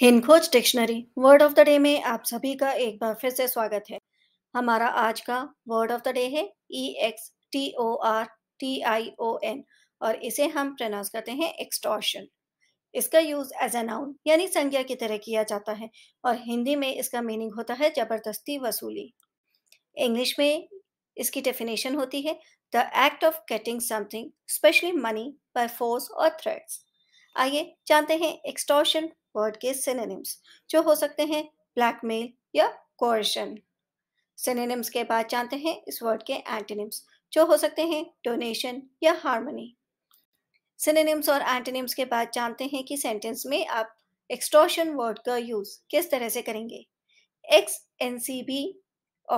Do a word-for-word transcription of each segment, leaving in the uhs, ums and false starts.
Hinkhoj dictionary word of the day में आप सभी का एक बार फिर से स्वागत है। हमारा आज का वर्ड ऑफ द डे है E X T O R T I O N और इसे हम प्रोनाउंस करते हैं एक्सटॉर्शन। इसका यूज एज ए नाउन यानी संज्ञा की तरह किया जाता है और हिंदी में इसका मीनिंग होता है जबरदस्ती वसूली। इंग्लिश में इसकी डेफिनेशन होती है the act of getting something specially money by force और थ्रेट्स। आइए जानते हैं एक्सटॉर्शन वर्ड के सिनोनिम्स जो हो सकते हैं ब्लैकमेल या कोर्शन। सिनोनिम्स के बाद जानते हैं इस वर्ड के एंटोनिम्स जो हो सकते हैं डोनेशन या हार्मनी। सिनोनिम्स और एंटोनिम्स के बाद जानते हैं कि सेंटेंस में आप एक्सटॉर्शन वर्ड का यूज किस तरह से करेंगे। Ex NCB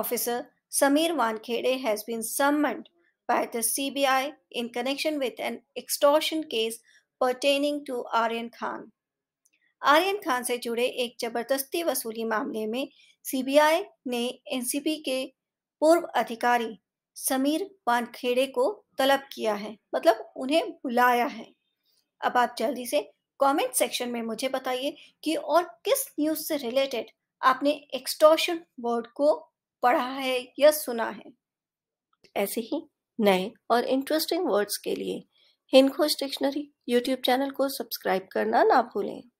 officer Sameer Wankhede has been summoned by the C B I in connection with an extortion case pertaining to Aryan Khan. Aryan Khan से जुड़े एक जबरदस्ती वसूली मामले में C B I ने N C B के पूर्व अधिकारी Sameer Wankhede को तलब किया है, मतलब उन्हें बुलाया है। अब आप जल्दी से कमेंट सेक्शन में मुझे बताइए कि और किस न्यूज़ से रिलेटेड आपने एक्सटॉर्शन वर्ड को पढ़ा है या सुना है। ऐसे ही नए और इंटरेस्टिंग वर्ड्स के लिए हिनखोज डिक्शनरी यूट्यूब चैनल को सब्सक्राइब करना ना भूलें।